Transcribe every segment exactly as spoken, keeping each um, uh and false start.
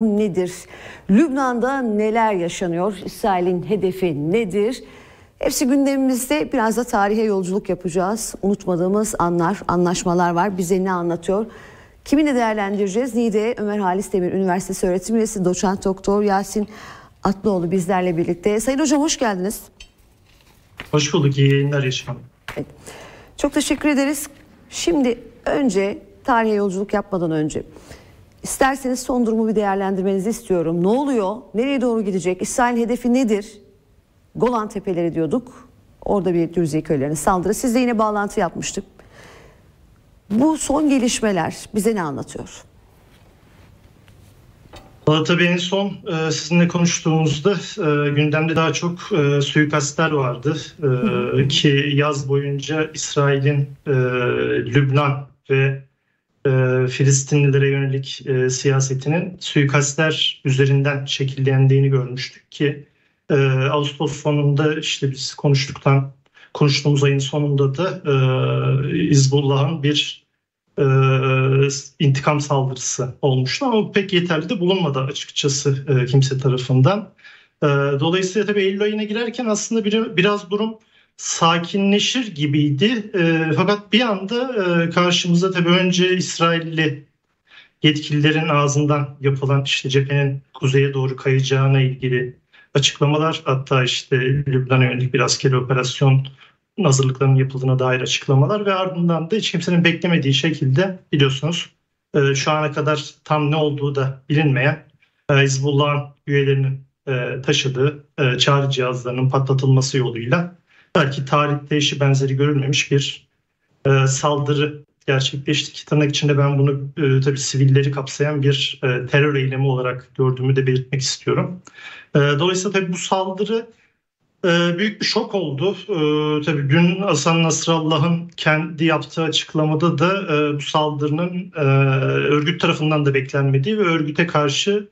Nedir? Lübnan'da neler yaşanıyor? İsrail'in hedefi nedir? Hepsi gündemimizde. Biraz da tarihe yolculuk yapacağız. Unutmadığımız anlar, anlaşmalar var. Bize ne anlatıyor? Kimini değerlendireceğiz? Niğde Ömer Halis Demir Üniversitesi öğretim üyesi Doçent Doktor Yasin Atlıoğlu bizlerle birlikte. Sayın hocam hoş geldiniz. Hoş bulduk. İyi yayınlar Yaşar. Evet. Çok teşekkür ederiz. Şimdi önce tarihe yolculuk yapmadan önce İsterseniz son durumu bir değerlendirmenizi istiyorum. Ne oluyor? Nereye doğru gidecek? İsrail hedefi nedir? Golan Tepeleri diyorduk. Orada bir Dürziye köylerine saldırı. Sizle yine bağlantı yapmıştık. Bu son gelişmeler bize ne anlatıyor? Tabii en son sizinle konuştuğumuzda gündemde daha çok suikastler vardı. Hı. Ki yaz boyunca İsrail'in Lübnan ve Filistinlilere yönelik e, siyasetinin suikastler üzerinden şekillendiğini görmüştük ki e, Ağustos sonunda işte biz konuştuktan konuştuğumuz ayın sonunda da e, Hizbullah'ın bir e, intikam saldırısı olmuştu ama pek yeterli de bulunmadı açıkçası e, kimse tarafından. E, dolayısıyla tabii Eylül ayına girerken aslında bir, biraz durum sakinleşir gibiydi. E, fakat bir anda e, karşımıza tabii önce İsrailli yetkililerin ağzından yapılan işte cephenin kuzeye doğru kayacağına ilgili açıklamalar, hatta işte Lübnan'a yönelik bir askeri operasyon hazırlıklarının yapıldığına dair açıklamalar ve ardından da hiç kimsenin beklemediği şekilde biliyorsunuz e, şu ana kadar tam ne olduğu da bilinmeyen e, Hizbullah'ın üyelerinin e, taşıdığı e, çağrı cihazlarının patlatılması yoluyla belki tarihte eşi benzeri görülmemiş bir e, saldırı gerçekleşti ki tırnak içinde ben bunu e, tabii sivilleri kapsayan bir e, terör eylemi olarak gördüğümü de belirtmek istiyorum. E, dolayısıyla tabii bu saldırı e, büyük bir şok oldu. E, tabii dün Hasan Nasrallah'ın kendi yaptığı açıklamada da e, bu saldırının e, örgüt tarafından da beklenmediği ve örgüte karşı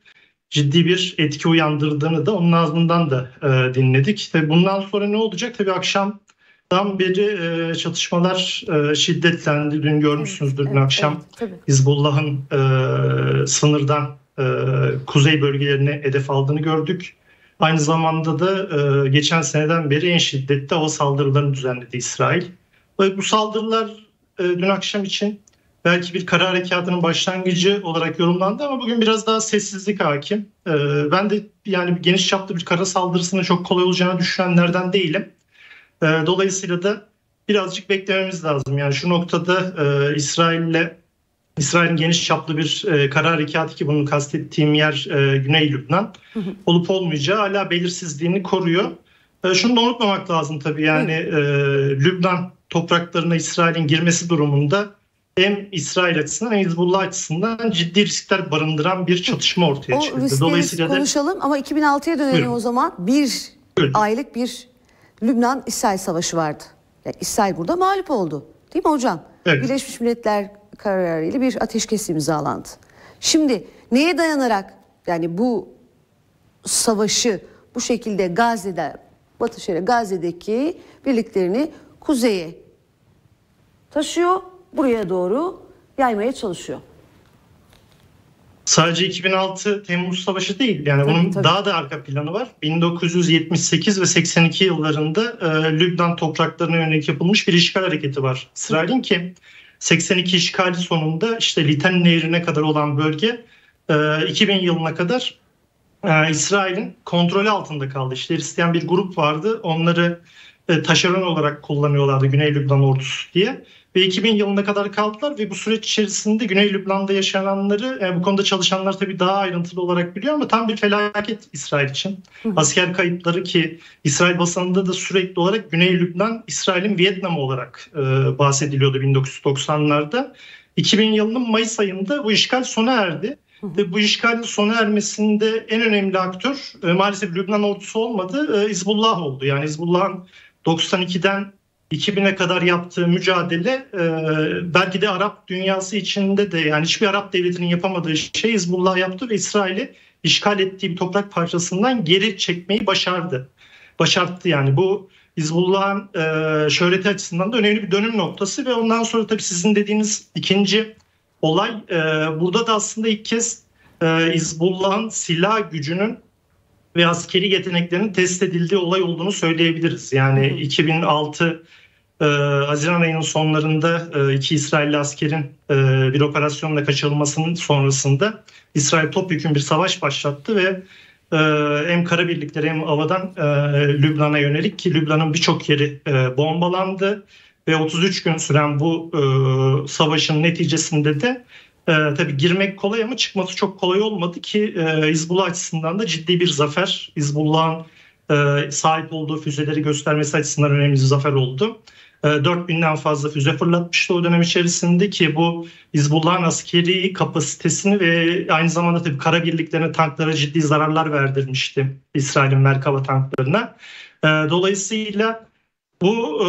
ciddi bir etki uyandırdığını da onun ağzından da e, dinledik. Tabii bundan sonra ne olacak? Tabii akşamdan beri e, çatışmalar e, şiddetlendi. Dün görmüşsünüzdür evet, dün evet, akşam evet, Hizbullah'ın e, sınırdan e, kuzey bölgelerine hedef aldığını gördük. Aynı zamanda da e, geçen seneden beri en şiddetli hava saldırılarını düzenledi İsrail. Bu saldırılar e, dün akşam için belki bir kara harekatının başlangıcı olarak yorumlandı ama bugün biraz daha sessizlik hakim. Ee, ben de yani geniş çaplı bir kara saldırısının çok kolay olacağını düşünenlerden değilim. Ee, dolayısıyla da birazcık beklememiz lazım. Yani şu noktada e, İsrail'le İsrail'in geniş çaplı bir e, kara harekatı ki bunun kastettiğim yer e, Güney Lübnan olup olmayacağı hala belirsizliğini koruyor. E, şunu da unutmamak lazım tabii yani e, Lübnan topraklarına İsrail'in girmesi durumunda hem İsrail açısından hem Hizbullah açısından ciddi riskler barındıran bir çatışma ortaya çıktı. O riskleri Dolayısıyla konuşalım de... ama iki bin altıya dönelim Buyurun. O zaman. Bir Buyurun. aylık bir Lübnan-İsrail savaşı vardı. Yani İsrail burada mağlup oldu. Değil mi hocam? Evet. Birleşmiş Milletler kararıyla bir ateşkes imzalandı. Şimdi neye dayanarak yani bu savaşı bu şekilde Gazze'de, Batı Şeria Gazze'deki birliklerini kuzeye taşıyor, buraya doğru yaymaya çalışıyor. Sadece iki bin altı Temmuz Savaşı değil. Yani tabii, bunun tabii. daha da arka planı var. bin dokuz yüz yetmiş sekiz ve seksen iki yıllarında e, Lübnan topraklarına yönelik yapılmış bir işgal hareketi var. İsrail'in ki seksen iki işgali sonunda işte Liten Nehri'ne kadar olan bölge e, iki bin yılına kadar e, İsrail'in kontrolü altında kaldı. İşte Hristiyan bir grup vardı. Onları e, taşeron olarak kullanıyorlardı Güney Lübnan ordusu diye. Ve iki bin yılına kadar kaldılar ve bu süreç içerisinde Güney Lübnan'da yaşananları, yani bu konuda çalışanlar tabii daha ayrıntılı olarak biliyor ama tam bir felaket İsrail için. Hı hı. Asker kayıpları ki İsrail basınında da sürekli olarak Güney Lübnan, İsrail'in Vietnam'ı olarak e, bahsediliyordu bin dokuz yüz doksanlarda. iki bin yılının Mayıs ayında bu işgal sona erdi. Hı hı. Ve bu işgalin sona ermesinde en önemli aktör e, maalesef Lübnan ordusu olmadı, e, Hizbullah oldu. Yani Hizbullah'ın doksan ikiden iki bine kadar yaptığı mücadele e, belki de Arap dünyası içinde de yani hiçbir Arap devletinin yapamadığı şey Hizbullah yaptı ve İsrail'i işgal ettiği bir toprak parçasından geri çekmeyi başardı. Başarttı yani bu Hizbullah'ın e, şöhreti açısından da önemli bir dönüm noktası ve ondan sonra tabii sizin dediğiniz ikinci olay e, burada da aslında ilk kez e, İzbullah'ın silah gücünün ve askeri yeteneklerinin test edildiği olay olduğunu söyleyebiliriz. Yani iki bin altı e, Haziran ayının sonlarında e, iki İsrailli askerin e, bir operasyonla kaçırılmasının sonrasında İsrail topyekun bir savaş başlattı ve e, hem kara birlikleri hem havadan e, Lübnan'a yönelik, ki Lübnan'ın birçok yeri e, bombalandı. Ve otuz üç gün süren bu e, savaşın neticesinde de e, tabii girmek kolay ama çıkması çok kolay olmadı ki e, Hizbullah açısından da ciddi bir zafer. Hizbullah'ın e, sahip olduğu füzeleri göstermesi açısından önemli bir zafer oldu. E, dört binden fazla füze fırlatmıştı o dönem içerisinde, ki bu Hizbullah'ın askeri kapasitesini ve aynı zamanda tabii kara birliklerine, tanklara ciddi zararlar verdirmişti, İsrail'in Merkava tanklarına. E, dolayısıyla bu e,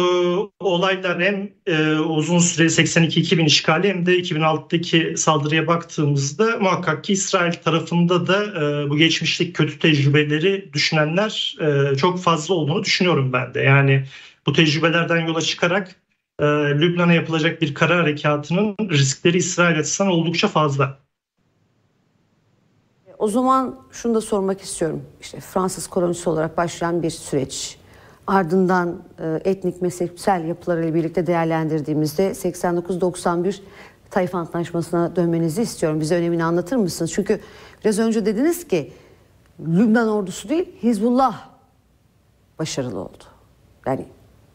olaylar hem e, uzun süre seksen iki iki bin işgali hem de iki bin altıdaki saldırıya baktığımızda muhakkak ki İsrail tarafında da e, bu geçmişteki kötü tecrübeleri düşünenler e, çok fazla olduğunu düşünüyorum ben de. Yani bu tecrübelerden yola çıkarak e, Lübnan'a yapılacak bir kara harekatının riskleri İsrail açısından oldukça fazla. O zaman şunu da sormak istiyorum. İşte Fransız kolonisi olarak başlayan bir süreç. Ardından etnik mezhepsel yapılarıyla birlikte değerlendirdiğimizde seksen dokuz doksan bir Taif Antlaşması'na dönmenizi istiyorum. Bize önemini anlatır mısınız? Çünkü biraz önce dediniz ki Lübnan ordusu değil, Hizbullah başarılı oldu. Yani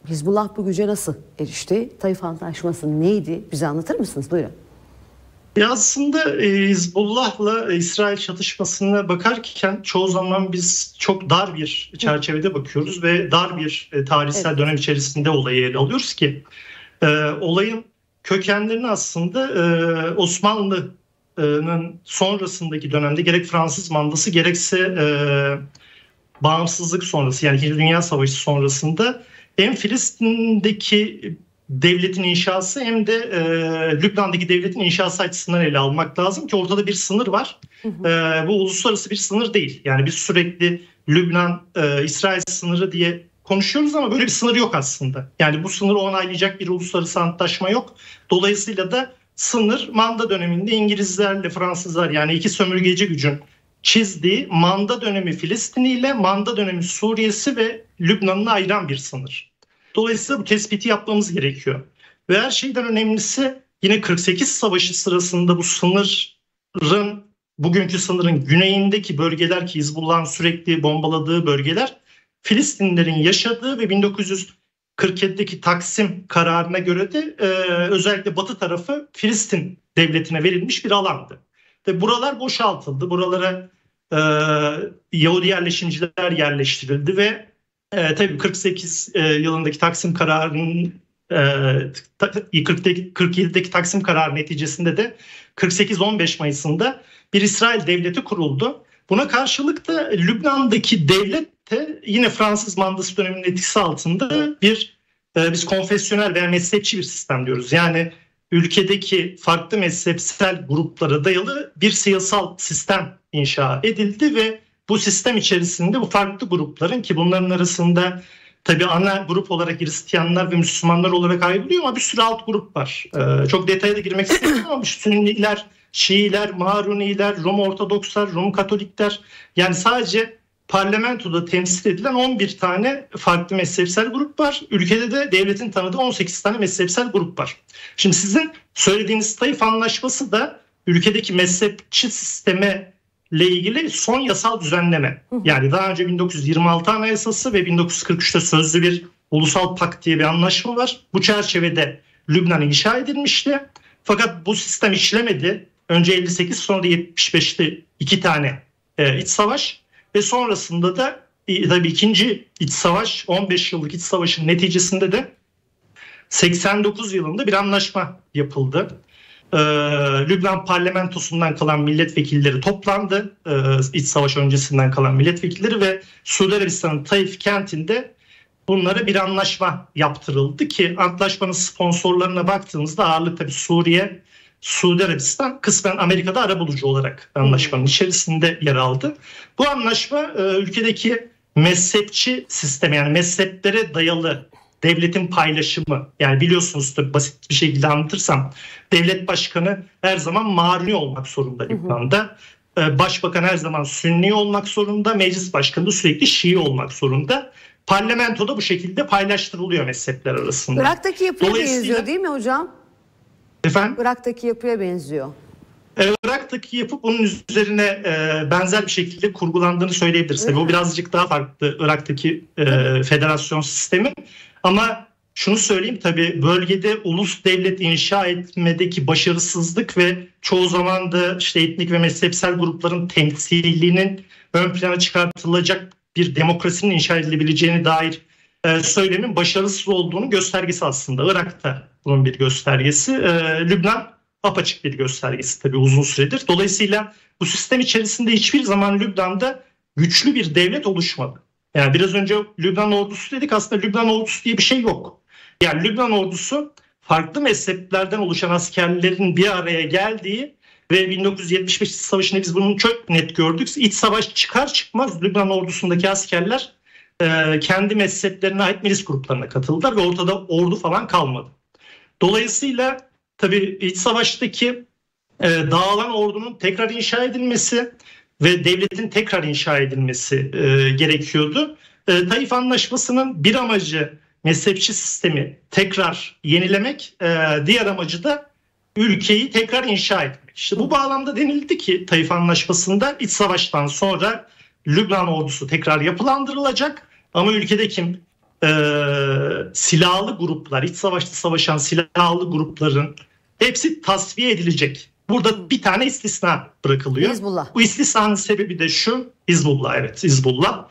Hizbullah bu güce nasıl erişti? Taif Antlaşması neydi? Bize anlatır mısınız? Buyurun. Ya aslında Hizbullah'la İsrail çatışmasına bakarken çoğu zaman biz çok dar bir çerçevede bakıyoruz ve dar bir tarihsel evet. dönem içerisinde olayı ele alıyoruz ki e, olayın kökenlerini aslında e, Osmanlı'nın sonrasındaki dönemde gerek Fransız mandası gerekse e, bağımsızlık sonrası, yani İkinci Dünya Savaşı sonrasında hem Filistin'deki devletin inşası hem de e, Lübnan'daki devletin inşası açısından ele almak lazım ki orada da bir sınır var. Hı hı. E, bu uluslararası bir sınır değil. Yani biz sürekli Lübnan-İsrail e, sınırı diye konuşuyoruz ama böyle bir sınır yok aslında. Yani bu sınırı onaylayacak bir uluslararası antlaşma yok. Dolayısıyla da sınır Manda döneminde İngilizlerle Fransızlar, yani iki sömürgeci gücün çizdiği Manda dönemi Filistin'i ile Manda dönemi Suriye'si ve Lübnan'ını ayıran bir sınır. Dolayısıyla bu tespiti yapmamız gerekiyor. Ve her şeyden önemlisi yine kırk sekiz Savaşı sırasında bu sınırın, bugünkü sınırın güneyindeki bölgeler, ki Hizbullah'ın sürekli bombaladığı bölgeler, Filistinlilerin yaşadığı ve bin dokuz yüz kırk yedideki Taksim kararına göre de e, özellikle batı tarafı Filistin devletine verilmiş bir alandı. Ve buralar boşaltıldı. Buralara e, Yahudi yerleşimciler yerleştirildi ve Ee, tabii kırk sekiz e, yılındaki Taksim kararının e, kırk yedideki Taksim kararı neticesinde de kırk sekiz on beş Mayıs'ında bir İsrail devleti kuruldu. Buna karşılık da Lübnan'daki devlet de yine Fransız mandası döneminin etkisi altında bir e, biz konfesyonel veya mezhepçi bir sistem diyoruz. Yani ülkedeki farklı mezhepsel gruplara dayalı bir siyasal sistem inşa edildi ve bu sistem içerisinde bu farklı grupların, ki bunların arasında tabii ana grup olarak Hristiyanlar ve Müslümanlar olarak ayrılıyor ama bir sürü alt grup var. Ee, çok detaya da girmek istemiyorum ama Sünniler, Şiiler, Maruniler, Roma Ortodokslar, Rum Katolikler, yani sadece parlamentoda temsil edilen on bir tane farklı mezhepsel grup var. Ülkede de devletin tanıdığı on sekiz tane mezhepsel grup var. Şimdi sizin söylediğiniz Taif Antlaşması da ülkedeki mezhepçi sisteme ile ilgili son yasal düzenleme. Yani daha önce bin dokuz yüz yirmi altı Anayasası ve bin dokuz yüz kırk üçte sözlü bir ulusal pakt diye bir anlaşma var. Bu çerçevede Lübnan inşa edilmişti. Fakat bu sistem işlemedi. Önce elli sekiz sonra da yetmiş beşte iki tane e, iç savaş ve sonrasında da e, tabii ikinci iç savaş, on beş yıllık iç savaşın neticesinde de seksen dokuz yılında bir anlaşma yapıldı. Ee, Lübnan parlamentosundan kalan milletvekilleri toplandı. Ee, iç savaş öncesinden kalan milletvekilleri ve Suudi Arabistan'ın Taif kentinde bunlara bir anlaşma yaptırıldı ki antlaşmanın sponsorlarına baktığımızda ağırlık tabii Suriye, Suudi Arabistan, kısmen Amerika'da arabulucu olarak anlaşmanın içerisinde yer aldı. Bu anlaşma e, ülkedeki mezhepçi sistemi, yani mezheplere dayalı devletin paylaşımı, yani biliyorsunuz da basit bir şekilde anlatırsam devlet başkanı her zaman Maruni olmak zorunda Lübnan'da. başbakan her zaman Sünni olmak zorunda, meclis başkanı da sürekli Şii olmak zorunda. Parlamentoda bu şekilde paylaştırılıyor mezhepler arasında. Irak'taki yapıya Dolayısıyla... benziyor değil mi hocam? Efendim? Irak'taki yapıya benziyor. Irak'taki yapı bunun üzerine e, benzer bir şekilde kurgulandığını söyleyebiliriz. Evet. O birazcık daha farklı Irak'taki e, federasyon sistemi. Ama şunu söyleyeyim, tabii bölgede ulus devlet inşa etmedeki başarısızlık ve çoğu zaman da işte etnik ve mezhepsel grupların temsilliğinin ön plana çıkartılacak bir demokrasinin inşa edilebileceğine dair e, söylemin başarısız olduğunu göstergesi aslında. Irak'ta bunun bir göstergesi. E, Lübnan apaçık bir göstergesi tabii uzun süredir. Dolayısıyla bu sistem içerisinde hiçbir zaman Lübnan'da güçlü bir devlet oluşmadı. Yani biraz önce Lübnan ordusu dedik, aslında Lübnan ordusu diye bir şey yok. Yani Lübnan ordusu farklı mezheplerden oluşan askerlerin bir araya geldiği ve bin dokuz yüz yetmiş beş savaşında biz bunu çok net gördük. İç savaş çıkar çıkmaz Lübnan ordusundaki askerler e, kendi mezheplerine ait milis gruplarına katıldılar ve ortada ordu falan kalmadı. Dolayısıyla tabii iç savaştaki e, dağılan ordunun tekrar inşa edilmesi ve devletin tekrar inşa edilmesi e, gerekiyordu. E, Taif Anlaşması'nın bir amacı mezhepçi sistemi tekrar yenilemek, e, diğer amacı da ülkeyi tekrar inşa etmek. İşte bu bağlamda denildi ki Taif Anlaşması'nda iç savaştan sonra Lübnan ordusu tekrar yapılandırılacak ama ülkedeki e, silahlı gruplar, iç savaşta savaşan silahlı grupların hepsi tasfiye edilecek. Burada bir tane istisna bırakılıyor. Hizbullah. Bu istisnanın sebebi de şu, Hizbullah, evet Hizbullah.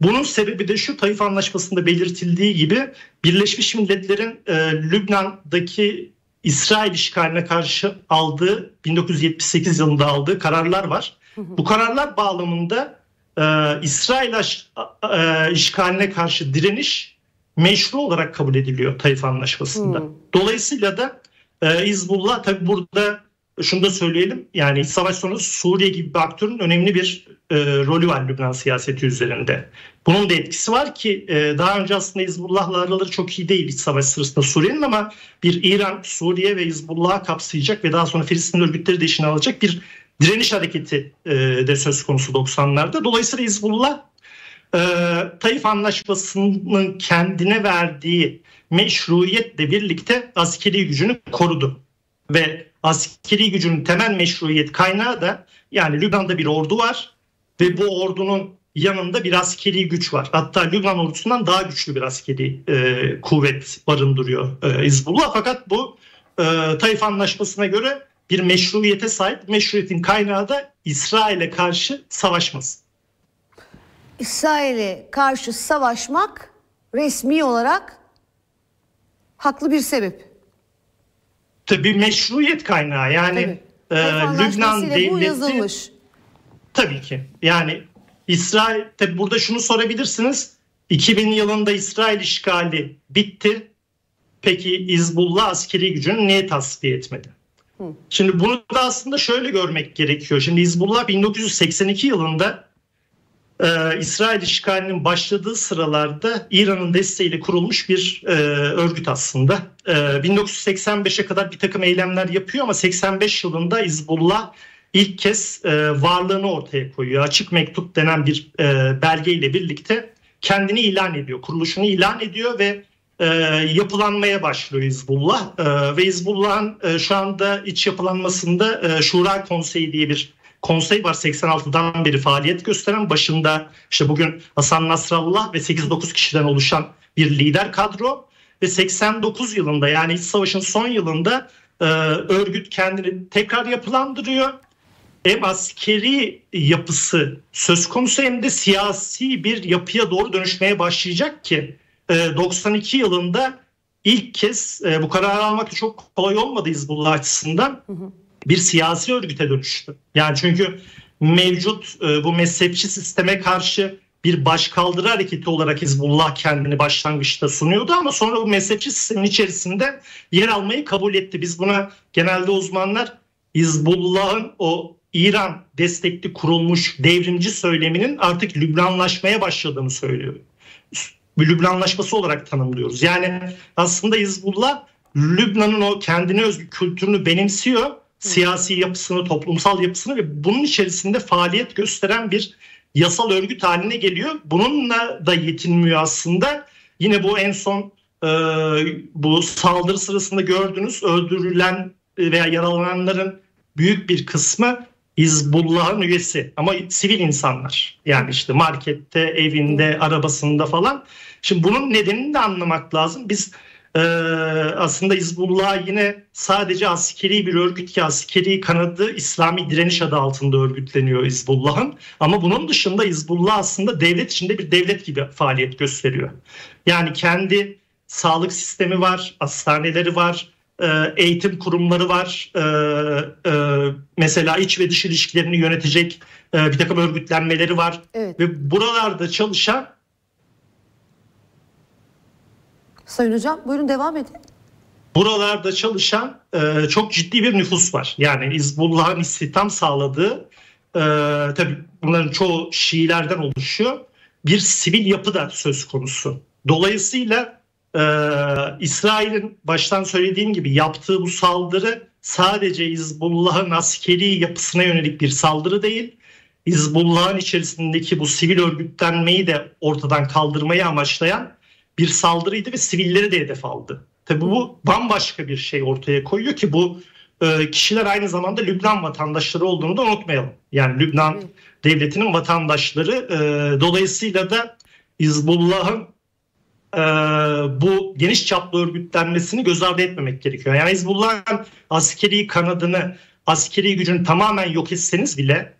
Bunun sebebi de şu, Taif Anlaşması'nda belirtildiği gibi Birleşmiş Milletler'in e, Lübnan'daki İsrail işgaline karşı aldığı bin dokuz yüz yetmiş sekiz yılında aldığı kararlar var. Hı hı. Bu kararlar bağlamında e, İsrail aş, e, işgaline karşı direniş meşru olarak kabul ediliyor Taif Anlaşması'nda. Hı. Dolayısıyla da e, Hizbullah tabii burada şunu da söyleyelim, yani iç savaş sonrası Suriye gibi bir aktörün önemli bir e, rolü var Lübnan siyaseti üzerinde. Bunun da etkisi var ki e, daha önce aslında Hizbullah'la araları çok iyi değil iç savaş sırasında Suriye'nin, ama bir İran, Suriye ve Hizbullah'ı kapsayacak ve daha sonra Filistin örgütleri de işine alacak bir direniş hareketi e, de söz konusu doksanlarda. Dolayısıyla Hizbullah e, Taif Anlaşması'nın kendine verdiği meşruiyetle birlikte askeri gücünü korudu ve askeri gücünün temel meşruiyet kaynağı da yani Lübnan'da bir ordu var ve bu ordunun yanında bir askeri güç var. Hatta Lübnan ordusundan daha güçlü bir askeri e, kuvvet barındırıyor e, Hizbullah. Fakat bu e, Taif Anlaşması'na göre bir meşruiyete sahip. Meşruiyetin kaynağı da İsrail'e karşı savaşması. İsrail'e karşı savaşmak resmi olarak haklı bir sebep. Tabii meşruiyet kaynağı, yani e, Lübnan devleti. Tabii ki. Yani İsrail, tabii burada şunu sorabilirsiniz. iki bin yılında İsrail işgali bitti. Peki Hizbullah askeri gücünü niye tasfiye etmedi? Hı. Şimdi bunu da aslında şöyle görmek gerekiyor. Şimdi Hizbullah bin dokuz yüz seksen iki yılında e, İsrail işgalinin başladığı sıralarda İran'ın desteğiyle kurulmuş bir e, örgüt aslında. bin dokuz yüz seksen beşe kadar bir takım eylemler yapıyor ama seksen beş yılında Hizbullah ilk kez varlığını ortaya koyuyor. Açık mektup denen bir belgeyle birlikte kendini ilan ediyor, kuruluşunu ilan ediyor ve yapılanmaya başlıyor Hizbullah. Ve Hizbullah'ın şu anda iç yapılanmasında Şura Konseyi diye bir konsey var, seksen altıdan beri faaliyet gösteren, başında işte bugün Hasan Nasrallah ve sekiz dokuz kişiden oluşan bir lider kadro. Ve seksen dokuz yılında, yani iç savaşın son yılında e, örgüt kendini tekrar yapılandırıyor. Hem askeri yapısı söz konusu hem de siyasi bir yapıya doğru dönüşmeye başlayacak ki e, doksan iki yılında ilk kez e, bu kararı almak da çok kolay olmadı Hizbullah açısından, bir siyasi örgüte dönüştü. Yani çünkü mevcut e, bu mezhepçi sisteme karşı bir başkaldırı hareketi olarak Hizbullah kendini başlangıçta sunuyordu ama sonra bu mezhepçi sistemin içerisinde yer almayı kabul etti. Biz buna genelde uzmanlar Hizbullah'ın o İran destekli kurulmuş devrimci söyleminin artık Lübnanlaşmaya başladığını söylüyor. Lübnanlaşması olarak tanımlıyoruz. Yani aslında Hizbullah Lübnan'ın o kendine özgü kültürünü benimsiyor. siyasi yapısını, toplumsal yapısını ve bunun içerisinde faaliyet gösteren bir yasal örgüt haline geliyor. Bununla da yetinmiyor aslında. Yine bu en son e, bu saldırı sırasında gördüğünüz öldürülen veya yaralananların büyük bir kısmı Hizbullah'ın üyesi ama sivil insanlar. Yani işte markette, evinde, arabasında falan. Şimdi bunun nedenini de anlamak lazım. Biz Ee, aslında Hizbullah yine sadece askeri bir örgüt ki askeri kanadı İslami direniş adı altında örgütleniyor Hizbullah'ın, ama bunun dışında Hizbullah aslında devlet içinde bir devlet gibi faaliyet gösteriyor. Yani kendi sağlık sistemi var, hastaneleri var, eğitim kurumları var, ee, e, mesela iç ve dış ilişkilerini yönetecek e, bir takım örgütlenmeleri var, evet. Ve buralarda çalışan Sayın Hocam buyurun devam edin. Buralarda çalışan e, çok ciddi bir nüfus var. Yani Hizbullah'ın istihdam sağladığı, e, tabii bunların çoğu Şiilerden oluşuyor. Bir sivil yapı da söz konusu. Dolayısıyla e, İsrail'in baştan söylediğim gibi yaptığı bu saldırı sadece Hizbullah'ın askeri yapısına yönelik bir saldırı değil. Hizbullah'ın içerisindeki bu sivil örgütlenmeyi de ortadan kaldırmayı amaçlayan bir saldırıydı ve sivilleri de hedef aldı. Tabii bu bambaşka bir şey ortaya koyuyor ki bu e, kişiler aynı zamanda Lübnan vatandaşları olduğunu da unutmayalım. Yani Lübnan evet. devletinin vatandaşları. E, dolayısıyla da Hizbullah'ın e, bu geniş çaplı örgütlenmesini göz ardı etmemek gerekiyor. Yani Hizbullah'ın askeri kanadını, askeri gücünü tamamen yok etseniz bile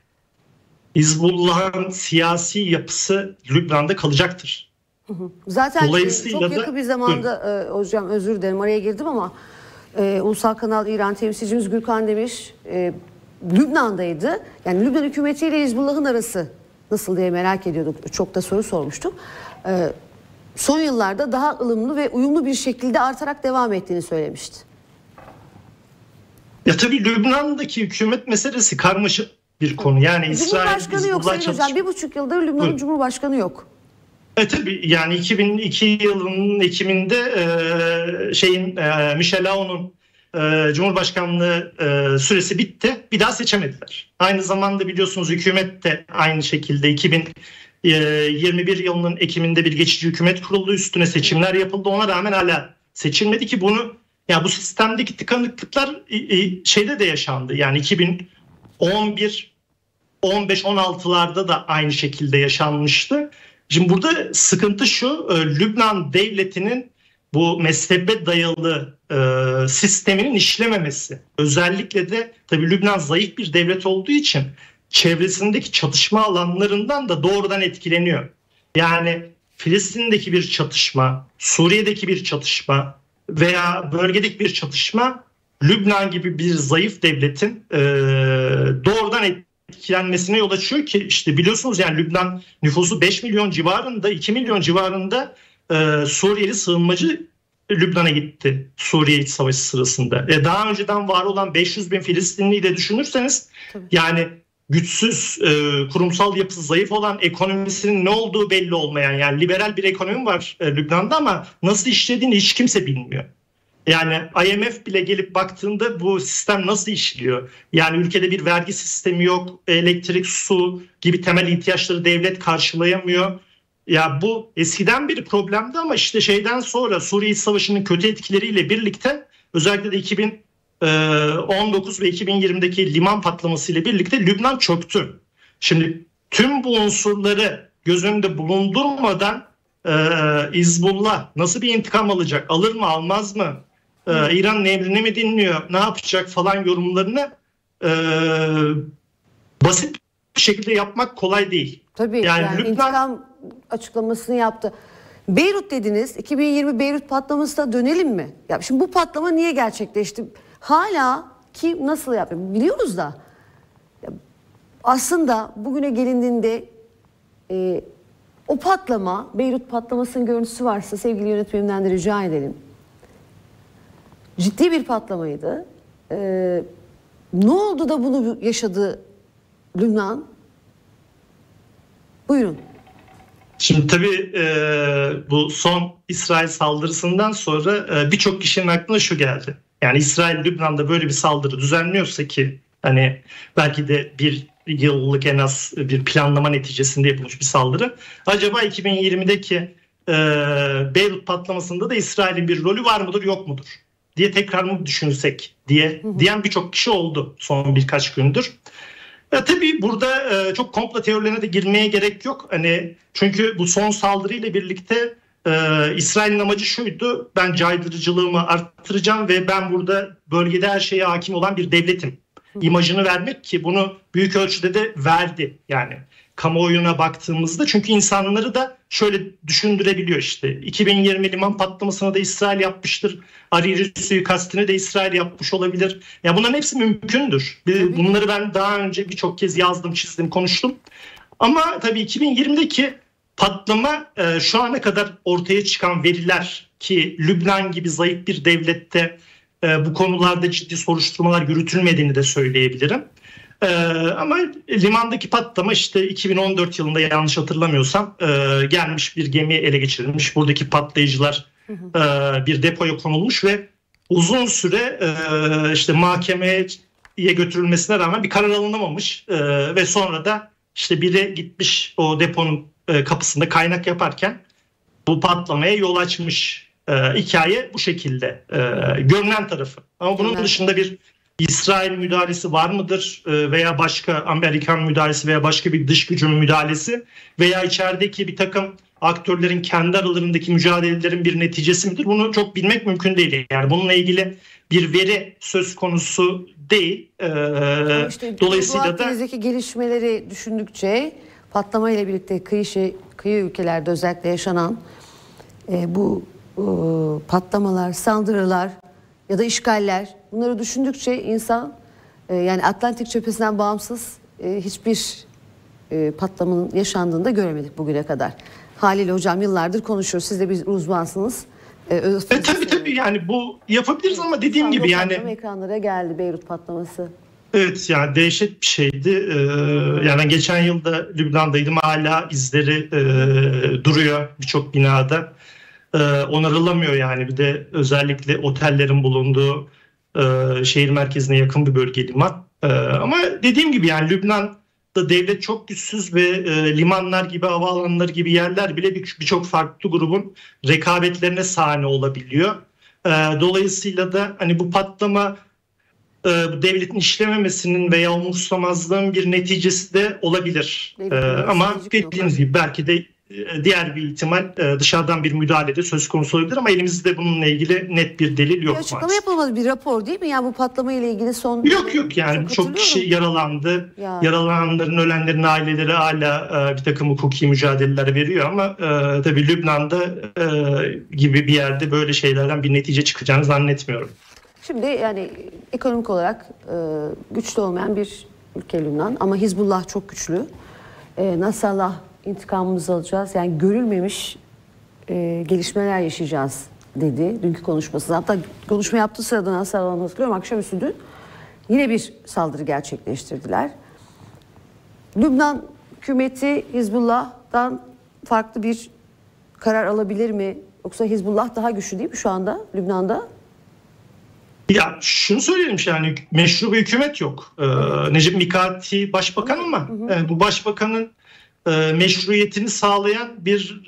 Hizbullah'ın siyasi yapısı Lübnan'da kalacaktır. Zaten çok yakın bir zamanda e, hocam özür dilerim araya girdim ama e, Ulusal Kanal İran temsilcimiz Gürkan Demiş e, Lübnan'daydı. Yani Lübnan hükümetiyle Hizbullah'ın arası nasıl diye merak ediyorduk. Çok da soru sormuştuk. E, son yıllarda daha ılımlı ve uyumlu bir şekilde artarak devam ettiğini söylemişti. Ya tabii Lübnan'daki hükümet meselesi karmaşık bir konu. Yani İsrail, Cumhurbaşkanı yok Sayın Hocam. Bir buçuk yıldır Lübnan'ın Buyurun. Cumhurbaşkanı yok. E tabii yani iki bin iki yılının Ekim'inde e, şeyin e, Michel Aoun'un e, Cumhurbaşkanlığı e, süresi bitti. Bir daha seçemediler. Aynı zamanda biliyorsunuz hükümet de aynı şekilde iki bin yirmi bir yılının Ekim'inde bir geçici hükümet kuruldu. Üstüne seçimler yapıldı. Ona rağmen hala seçilmedi ki bunu ya bu sistemdeki tıkanıklıklar e, şeyde de yaşandı. Yani iki bin on bir on beş on altılarda da aynı şekilde yaşanmıştı. Şimdi burada sıkıntı şu, Lübnan devletinin bu mezhebe dayalı e, sisteminin işlememesi. Özellikle de tabii Lübnan zayıf bir devlet olduğu için çevresindeki çatışma alanlarından da doğrudan etkileniyor. Yani Filistin'deki bir çatışma, Suriye'deki bir çatışma veya bölgedeki bir çatışma Lübnan gibi bir zayıf devletin e, doğrudan etkileniyor. etkilenmesine yol açıyor ki işte biliyorsunuz yani Lübnan nüfusu beş milyon civarında, iki milyon civarında e, Suriyeli sığınmacı Lübnan'a gitti Suriye İç Savaşı sırasında. E, daha önceden var olan beş yüz bin Filistinli'yi de düşünürseniz Tabii. yani güçsüz, e, kurumsal yapısı zayıf olan, ekonomisinin ne olduğu belli olmayan, yani liberal bir ekonomi var e, Lübnan'da ama nasıl işlediğini hiç kimse bilmiyor. Yani I M F bile gelip baktığında bu sistem nasıl işliyor? Yani ülkede bir vergi sistemi yok, elektrik, su gibi temel ihtiyaçları devlet karşılayamıyor. Ya bu eskiden bir problemdi ama işte şeyden sonra Suriye Savaşı'nın kötü etkileriyle birlikte özellikle de iki bin on dokuz ve iki bin yirmideki liman patlamasıyla birlikte Lübnan çöktü. Şimdi tüm bu unsurları göz önünde bulundurmadan Ee, Hizbullah nasıl bir intikam alacak? Alır mı, almaz mı? Ee, İran'ın emrini mi dinliyor? Ne yapacak falan yorumlarını e, basit bir şekilde yapmak kolay değil. Tabii yani, yani Lübnan... intikam açıklamasını yaptı. Beyrut dediniz. iki bin yirmi Beyrut patlamasına dönelim mi? Ya şimdi bu patlama niye gerçekleşti? Hala kim nasıl yapıyor? Biliyoruz da aslında bugüne gelindiğinde e, o patlama, Beyrut patlamasının görüntüsü varsa sevgili yönetmenimden de rica edelim. Ciddi bir patlamaydı. Ee, ne oldu da bunu yaşadı Lübnan? Buyurun. Şimdi tabii e, bu son İsrail saldırısından sonra e, birçok kişinin aklına şu geldi. Yani İsrail Lübnan'da böyle bir saldırı düzenliyorsa ki hani belki de bir yıllık en az bir planlama neticesinde yapılmış bir saldırı. Acaba iki bin yirmideki e, Beyrut patlamasında da İsrail'in bir rolü var mıdır yok mudur diye tekrar mı düşünsek diye diyen birçok kişi oldu son birkaç gündür. E, tabii burada e, çok komplo teorilerine de girmeye gerek yok. Hani çünkü bu son saldırıyla birlikte e, İsrail'in amacı şuydu: ben caydırıcılığımı arttıracağım ve ben burada bölgede her şeye hakim olan bir devletim imajını vermek, ki bunu büyük ölçüde de verdi yani kamuoyuna baktığımızda. Çünkü insanları da şöyle düşündürebiliyor işte: iki bin yirmi liman patlamasını da İsrail yapmıştır, Hariri suikastini de İsrail yapmış olabilir. Ya bunların hepsi mümkündür. Bunları ben daha önce birçok kez yazdım, çizdim, konuştum. Ama tabii iki bin yirmideki patlama şu ana kadar ortaya çıkan veriler, ki Lübnan gibi zayıf bir devlette bu konularda ciddi soruşturmalar yürütülmediğini de söyleyebilirim. Ee, ama limandaki patlama işte iki bin on dört yılında yanlış hatırlamıyorsam e, gelmiş bir gemi ele geçirilmiş. Buradaki patlayıcılar hı hı. E, bir depoya konulmuş ve uzun süre e, işte mahkemeye götürülmesine rağmen bir karar alınamamış. E, ve sonra da işte biri gitmiş o deponun e, kapısında kaynak yaparken bu patlamaya yol açmış. E, hikaye bu şekilde e, görünen tarafı. Ama bunun evet. dışında bir İsrail müdahalesi var mıdır e, veya başka Amerikan müdahalesi veya başka bir dış gücün müdahalesi veya içerideki bir takım aktörlerin kendi aralarındaki mücadelelerin bir neticesi midir? Bunu çok bilmek mümkün değil. Yani bununla ilgili bir veri söz konusu değil. E, yani işte, dolayısıyla bu da Akdeniz'deki gelişmeleri düşündükçe, patlama ile birlikte kıyı, kıyı ülkelerde özellikle yaşanan e, bu patlamalar, saldırılar ya da işgaller, bunları düşündükçe insan yani Atlantik cephesinden bağımsız hiçbir patlamanın yaşandığını da göremedik bugüne kadar. Haliyle hocam yıllardır konuşuyoruz. Siz de bir uzmansınız. E, tabii tabii yani bu yapabiliriz ama dediğim gibi yani. Ekranlara geldi Beyrut patlaması. Evet yani dehşet bir şeydi. Ee, yani geçen yıl da Lübnan'daydım. Hala izleri e, duruyor birçok binada. Onarılamıyor yani. Bir de özellikle otellerin bulunduğu e, şehir merkezine yakın bir bölge liman. E, ama dediğim gibi yani Lübnan'da devlet çok güçsüz ve e, limanlar gibi, havaalanları gibi yerler bile birçok farklı grubun rekabetlerine sahne olabiliyor. E, dolayısıyla da hani bu patlama e, devletin işlememesinin veya umursamazlığın bir neticesi de olabilir. E, ama dediğiniz gibi belki de diğer bir ihtimal dışarıdan bir müdahale de söz konusu olabilir ama elimizde bununla ilgili net bir delil yok. Bir açıklama yapılmadı, bir rapor değil mi? Yani bu patlama ile ilgili son... Yok yok yani çok kişi yaralandı. Ya. Yaralananların, ölenlerin aileleri hala bir takım hukuki mücadeleler veriyor ama e, tabii Lübnan'da e, gibi bir yerde böyle şeylerden bir netice çıkacağını zannetmiyorum. Şimdi yani ekonomik olarak e, güçlü olmayan bir ülke Lübnan ama Hizbullah çok güçlü. E, Nasrallah intikamımızı alacağız. Yani görülmemiş e, gelişmeler yaşayacağız dedi dünkü konuşmasında. Hatta konuşma yaptığı sırada Nasrallah'ın hatırlıyorum akşamüstü dün yine bir saldırı gerçekleştirdiler. Lübnan hükümeti Hizbullah'tan farklı bir karar alabilir mi? Yoksa Hizbullah daha güçlü değil mi şu anda Lübnan'da? Ya şunu söyleyelim yani meşru bir hükümet yok. Ee, Necip Mikati başbakan ama hı hı. E, bu başbakanın meşruiyetini sağlayan bir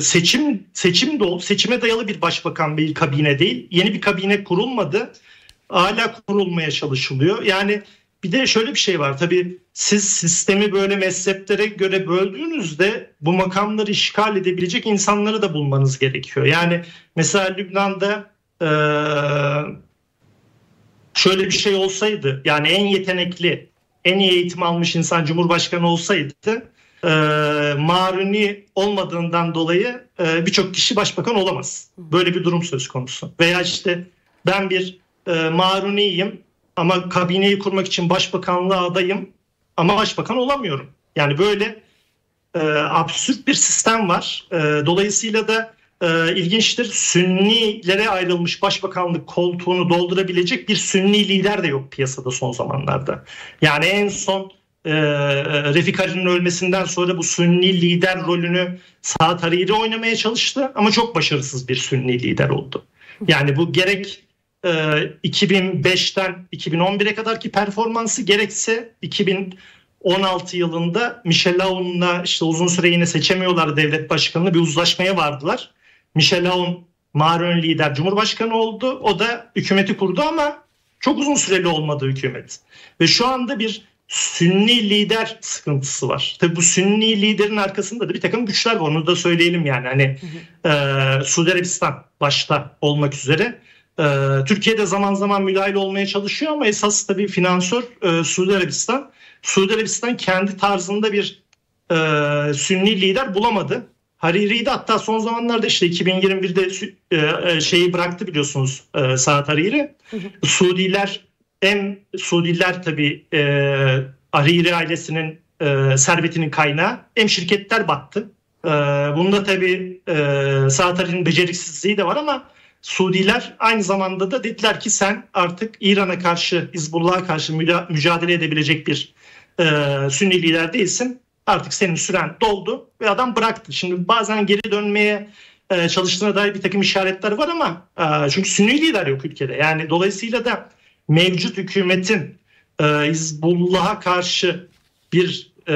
seçim seçim de seçime dayalı bir başbakan değil, kabine değil. Yeni bir kabine kurulmadı. Hala kurulmaya çalışılıyor. Yani bir de şöyle bir şey var. Tabii siz sistemi böyle mezheplere göre böldüğünüzde bu makamları işgal edebilecek insanları da bulmanız gerekiyor. Yani mesela Lübnan'da şöyle bir şey olsaydı, yani en yetenekli, en iyi eğitim almış insan Cumhurbaşkanı olsaydı, Ee, maruni olmadığından dolayı e, birçok kişi başbakan olamaz. Böyle bir durum söz konusu. Veya işte ben bir e, maruniyim ama kabineyi kurmak için başbakanlığa adayım ama başbakan olamıyorum. Yani böyle e, absürt bir sistem var. E, dolayısıyla da e, ilginçtir. Sünnilere ayrılmış başbakanlık koltuğunu doldurabilecek bir Sünni lider de yok piyasada son zamanlarda. Yani en son Ee, Refik Harir'in ölmesinden sonra bu Sünni lider rolünü Saad Hariri oynamaya çalıştı ama çok başarısız bir Sünni lider oldu. Yani bu gerek iki bin beşten iki bin on bire kadarki performansı, gerekse iki bin on altı yılında Michel Aoun'la işte uzun süre yine seçemiyorlar devlet başkanını, bir uzlaşmaya vardılar. Michel Aoun Maroon lider cumhurbaşkanı oldu. O da hükümeti kurdu ama çok uzun süreli olmadı hükümet. Ve şu anda bir Sünni lider sıkıntısı var. Tabii bu Sünni liderin arkasında da bir takım güçler var. Onu da söyleyelim yani. Hani e, Suudi Arabistan başta olmak üzere. E, Türkiye'de zaman zaman müdahil olmaya çalışıyor ama esas tabii finansör e, Suudi Arabistan. Suudi Arabistan kendi tarzında bir e, Sünni lider bulamadı. Hariri de hatta son zamanlarda işte iki bin yirmi birde e, şeyi bıraktı biliyorsunuz, e, Saad Hariri. Suudiler Hem Suudiler tabii e, Hariri ailesinin e, servetinin kaynağı, hem şirketler battı. E, bunda tabii e, Saad Hariri'nin beceriksizliği de var ama Suudiler aynı zamanda da dediler ki sen artık İran'a karşı, Hizbullah'a karşı mücadele edebilecek bir e, Sünni lider değilsin. Artık senin süren doldu ve adam bıraktı. Şimdi bazen geri dönmeye e, çalıştığına dair bir takım işaretler var ama e, çünkü Sünni lider yok ülkede. Yani dolayısıyla da mevcut hükümetin e, Hizbullah'a karşı bir e,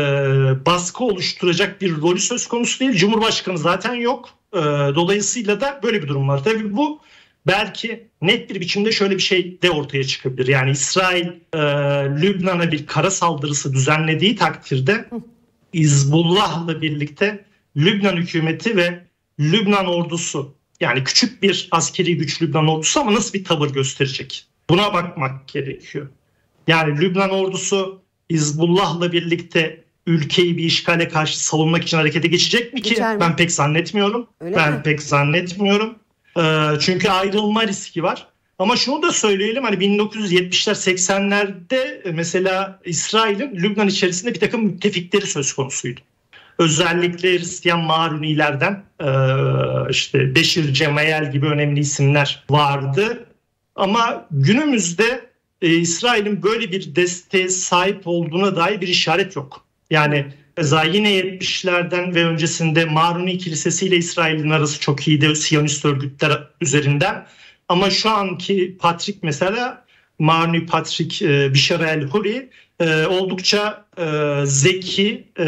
baskı oluşturacak bir rolü söz konusu değil. Cumhurbaşkanı zaten yok. E, dolayısıyla da böyle bir durum var. Tabii bu belki net bir biçimde şöyle bir şey de ortaya çıkabilir. Yani İsrail e, Lübnan'a bir kara saldırısı düzenlediği takdirde Hizbullah'la birlikte Lübnan hükümeti ve Lübnan ordusu, yani küçük bir askeri güç Lübnan ordusu ama nasıl bir tavır gösterecek? Buna bakmak gerekiyor. Yani Lübnan ordusu Hizbullah'la birlikte ülkeyi bir işgale karşı savunmak için harekete geçecek mi ki? Geçer mi? Ben pek zannetmiyorum. Öyle ben mi? pek zannetmiyorum. Ee, çünkü ayrılma riski var. Ama şunu da söyleyelim, hani bin dokuz yüz yetmişler seksenlerde mesela İsrail'in Lübnan içerisinde bir takım müttefikleri söz konusuydu. Özellikle Hristiyan Marunilerden ee, işte Beşir Cemayel gibi önemli isimler vardı. Ama günümüzde e, İsrail'in böyle bir desteğe sahip olduğuna dair bir işaret yok. Yani yine yetmişlerden ve öncesinde Maruni Kilisesi ile İsrail'in arası çok iyiydi, Siyonist örgütler üzerinden. Ama şu anki Patrik mesela, Maruni Patrik e, Bişar el-Huri e, oldukça e, zeki, e,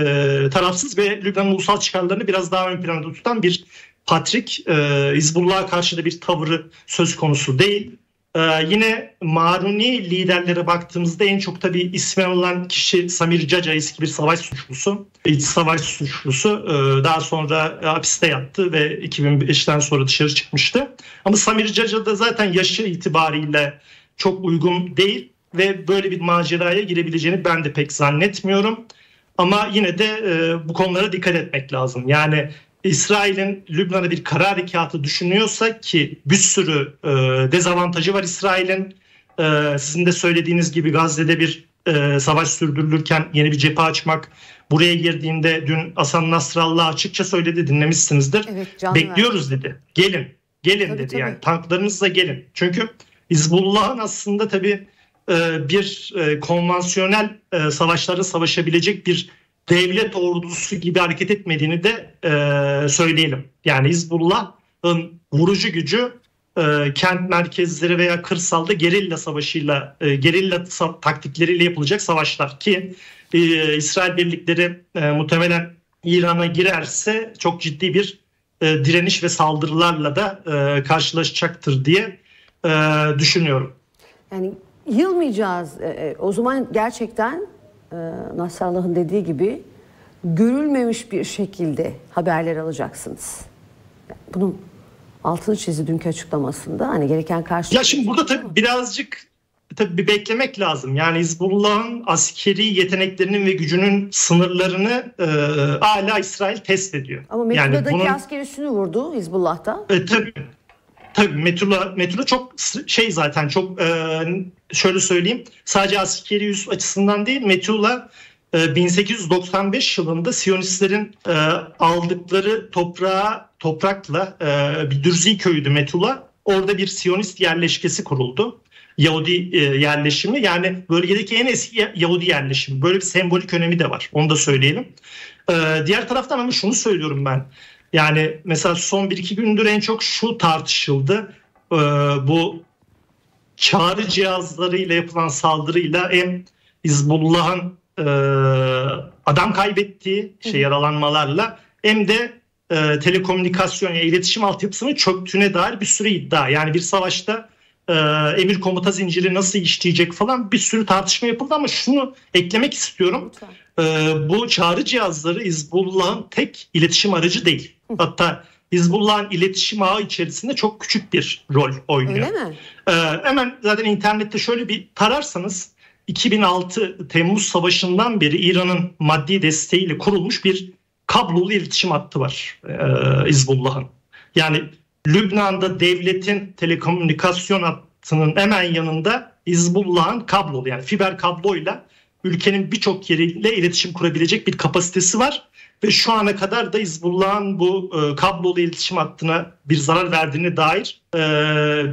tarafsız ve Lübnan'ın ulusal çıkarlarını biraz daha ön planda tutan bir Patrik. E, Hizbullah'a karşı da bir tavırı söz konusu değil. Ee, yine Maruni liderlere baktığımızda en çok tabii ismi olan kişi Samir Caca, eski bir savaş suçlusu. İç savaş suçlusu. Ee, daha sonra hapiste yattı ve iki bin beşten sonra dışarı çıkmıştı. Ama Samir Caca da zaten yaşı itibariyle çok uygun değil ve böyle bir maceraya girebileceğini ben de pek zannetmiyorum. Ama yine de e, bu konulara dikkat etmek lazım. Yani İsrail'in Lübnan'a bir kara harekatı düşünüyorsa, ki bir sürü e, dezavantajı var İsrail'in. E, sizin de söylediğiniz gibi Gazze'de bir e, savaş sürdürülürken yeni bir cephe açmak. Buraya girdiğinde dün Hasan Nasrallah açıkça söyledi, dinlemişsinizdir. Evet, bekliyoruz var. dedi. Gelin, gelin tabii, dedi tabii. yani tanklarınızla gelin. Çünkü Hizbullah'ın aslında tabii e, bir e, konvansiyonel e, savaşlara savaşabilecek bir devlet ordusu gibi hareket etmediğini de e, söyleyelim. Yani Hizbullah'ın vurucu gücü e, kent merkezleri veya kırsalda gerilla savaşıyla, e, gerilla taktikleriyle yapılacak savaşlar ki e, İsrail birlikleri e, muhtemelen İran'a girerse çok ciddi bir e, direniş ve saldırılarla da e, karşılaşacaktır diye e, düşünüyorum. Yani yılmayacağız. O zaman gerçekten Nasrallah'ın dediği gibi görülmemiş bir şekilde haberler alacaksınız. Bunun altını çizdi dünkü açıklamasında. Hani gereken karşı... Ya şimdi burada tabii birazcık tabii bir beklemek lazım. Yani Hizbullah'ın askeri yeteneklerinin ve gücünün sınırlarını e, hala İsrail test ediyor. Ama Metullah'daki yani bunun... askerisini vurdu Hizbullah'ta. E, tabii. Tabii Metullah, Metullah çok şey zaten çok e, şöyle söyleyeyim, sadece askeri üs açısından değil, Metullah e, bin sekiz yüz doksan beş yılında Siyonistlerin e, aldıkları toprağa, toprakla e, bir Dürzi köyüydü Metullah. Orada bir Siyonist yerleşkesi kuruldu. Yahudi e, yerleşimi, yani bölgedeki en eski Yahudi yerleşimi. Böyle bir sembolik önemi de var, onu da söyleyelim. E, diğer taraftan ama şunu söylüyorum ben. Yani mesela son bir iki gündür en çok şu tartışıldı. Ee, bu çağrı cihazlarıyla yapılan saldırıyla hem Hizbullah'ın e, adam kaybettiği şey yaralanmalarla hem de e, telekomünikasyon ya iletişim altyapısının çöktüğüne dair bir sürü iddia. Yani bir savaşta e, emir komuta zinciri nasıl işleyecek falan bir sürü tartışma yapıldı ama şunu eklemek istiyorum. E, bu çağrı cihazları Hizbullah'ın tek iletişim aracı değil. Hatta Hizbullah'ın iletişim ağı içerisinde çok küçük bir rol oynuyor. Öyle mi? Ee, hemen zaten internette şöyle bir tararsanız iki bin altı Temmuz Savaşı'ndan beri İran'ın maddi desteğiyle kurulmuş bir kablolu iletişim hattı var ee, Hizbullah'ın. Yani Lübnan'da devletin telekomünikasyon hattının hemen yanında Hizbullah'ın kablolu yani fiber kabloyla ülkenin birçok yeriyle iletişim kurabilecek bir kapasitesi var. Ve şu ana kadar da Hizbullah'ın bu e, kablolu iletişim hattına bir zarar verdiğine dair e,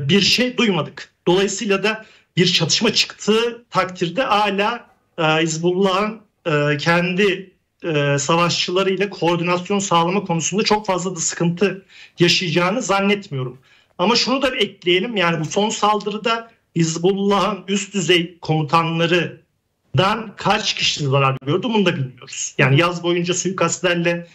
bir şey duymadık. Dolayısıyla da bir çatışma çıktığı takdirde hala e, Hizbullah'ın e, kendi e, savaşçılarıyla koordinasyon sağlama konusunda çok fazla da sıkıntı yaşayacağını zannetmiyorum. Ama şunu da ekleyelim, yani bu son saldırıda Hizbullah'ın üst düzey komutanları dan kaç kişi zarar gördü bunu da bilmiyoruz. Yani yaz boyunca suikastlerle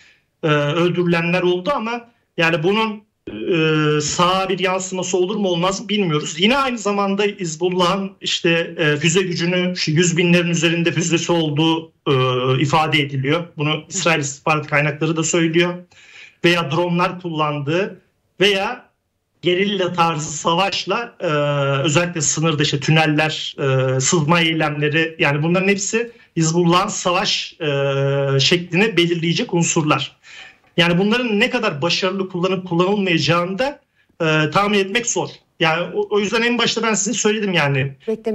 e, öldürülenler oldu ama yani bunun e, sağa bir yansıması olur mu olmaz mı bilmiyoruz. Yine aynı zamanda Hizbullah'ın işte e, füze gücünü yüz binlerin üzerinde füzesi olduğu e, ifade ediliyor. Bunu İsrail istihbarat kaynakları da söylüyor. Veya dronlar kullandığı veya gerilla tarzı savaşla e, özellikle sınırda işte tüneller, e, sızma eylemleri, yani bunların hepsi Hizbullah'ın savaş e, şeklini belirleyecek unsurlar. Yani bunların ne kadar başarılı kullanıp kullanılmayacağını da e, tahmin etmek zor. Yani o, o yüzden en başta ben size söyledim, yani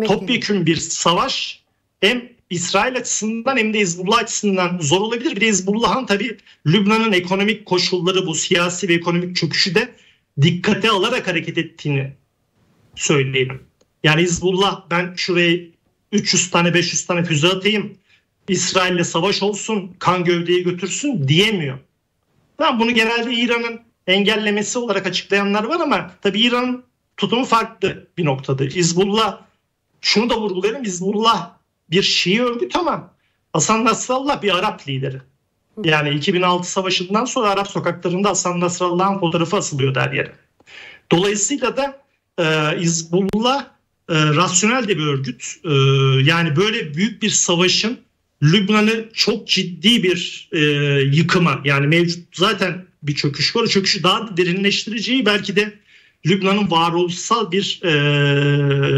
topyekün bir savaş hem İsrail açısından hem de Hizbullah açısından zor olabilir. Bir de Hizbullah'ın tabii Lübnan'ın ekonomik koşulları, bu siyasi ve ekonomik çöküşü de dikkate alarak hareket ettiğini söyleyelim. Yani Hizbullah ben şuraya üç yüz tane beş yüz tane füze atayım, İsrail'le savaş olsun, kan gövdeye götürsün diyemiyor. Ben bunu genelde İran'ın engellemesi olarak açıklayanlar var ama tabii İran'ın tutumu farklı bir noktada. Hizbullah, şunu da vurgulayalım, Hizbullah bir Şii örgüt ama Hasan Nasrallah bir Arap lideri. Yani iki bin altı savaşından sonra Arap sokaklarında Hasan Nasrallah'ın fotoğrafı asılıyor her yere. Dolayısıyla da e, Hizbullah e, rasyonel de bir örgüt. E, yani böyle büyük bir savaşın Lübnan'ı çok ciddi bir e, yıkıma, yani mevcut zaten bir çöküş var. Çöküşü daha da derinleştireceği, belki de Lübnan'ın varoluşsal bir e,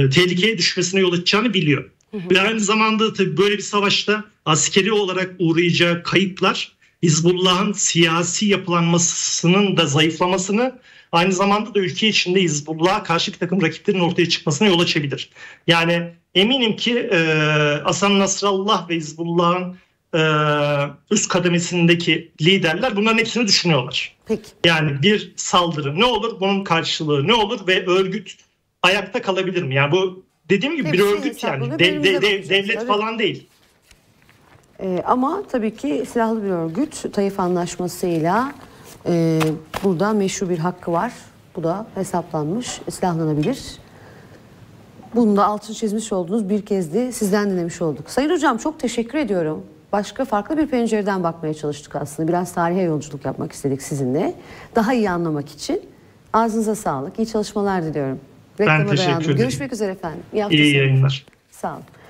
tehlikeye düşmesine yol açacağını biliyor. Ve aynı zamanda tabii böyle bir savaşta askeri olarak uğrayacağı kayıplar Hizbullah'ın siyasi yapılanmasının da zayıflamasını, aynı zamanda da ülke içinde Hizbullah'a karşı bir takım rakiplerin ortaya çıkmasına yol açabilir. Yani eminim ki e, Hasan Nasrallah ve Hizbullah'ın e, üst kademesindeki liderler bunların hepsini düşünüyorlar. Peki. Yani bir saldırı ne olur, bunun karşılığı ne olur ve örgüt ayakta kalabilir mi? Yani bu dediğim gibi bir örgüt, yani de, de, de, devlet falan değil. Ee, ama tabii ki silahlı bir örgüt. Taif Anlaşması'yla e, burada meşru bir hakkı var. Bu da hesaplanmış, silahlanabilir. Bunu da altını çizmiş olduğunuz bir kezdi sizden dinlemiş olduk. Sayın Hocam, çok teşekkür ediyorum. Başka farklı bir pencereden bakmaya çalıştık aslında. Biraz tarihe yolculuk yapmak istedik sizinle. Daha iyi anlamak için. Ağzınıza sağlık. İyi çalışmalar diliyorum. Reklama ben teşekkür dayandım. ederim. Görüşmek üzere efendim. İyi, İyi yayınlar. Sağ olun.